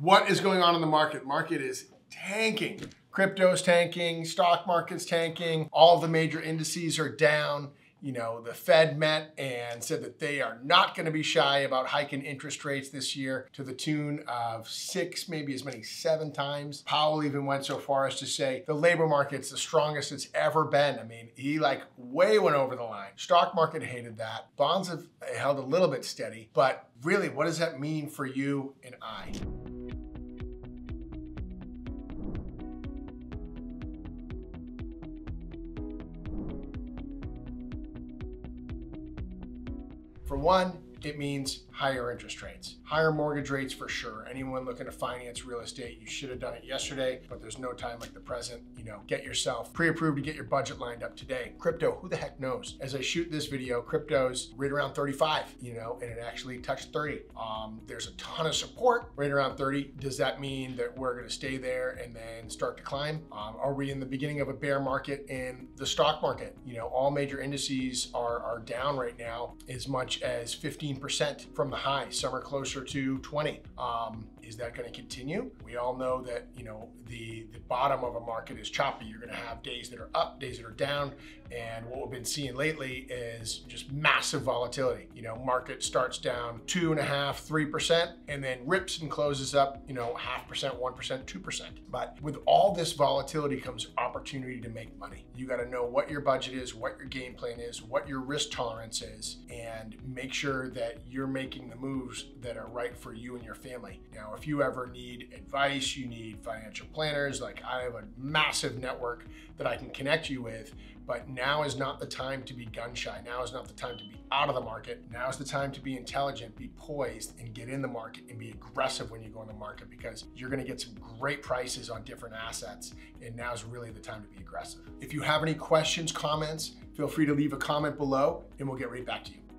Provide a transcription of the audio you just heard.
what is going on in the market? Market is tanking. Crypto's tanking, stock market's tanking, all of the major indices are down. You know, the Fed met and said that they are not going to be shy about hiking interest rates this year to the tune of 6, maybe as many 7 times. Powell even went so far as to say the labor market's the strongest it's ever been. I mean, he like way went over the line. Stock market hated that. Bonds have held a little bit steady, but really, what does that mean for you and I? For one, it means higher interest rates, higher mortgage rates for sure. Anyone looking to finance real estate, you should have done it yesterday, but there's no time like the present. You know, get yourself pre-approved to get your budget lined up today. Crypto, who the heck knows? As I shoot this video, crypto's right around 35, you know, and it actually touched 30. There's a ton of support right around 30. Does that mean that we're gonna stay there and then start to climb? Are we in the beginning of a bear market in the stock market? You know, all major indices are down right now as much as 15% from the high. Some are closer to 20. Is that going to continue? We all know that, you know, the bottom of a market is choppy. You're going to have days that are up, days that are down. And what we've been seeing lately is just massive volatility. You know, market starts down 2.5%, 3%, and then rips and closes up, you know, 0.5%, 1%, 2%. But with all this volatility comes opportunity to make money. You got to know what your budget is, what your game plan is, what your risk tolerance is, and make sure that you're making the moves that are right for you and your family. Now, if you ever need advice, you need financial planners, like I have a massive network that I can connect you with, but now is not the time to be gun shy. Now is not the time to be out of the market. Now is the time to be intelligent, be poised, and get in the market and be aggressive when you go in the market, because you're gonna get some great prices on different assets, and now is really the time to be aggressive. If you have any questions, comments, feel free to leave a comment below and we'll get right back to you.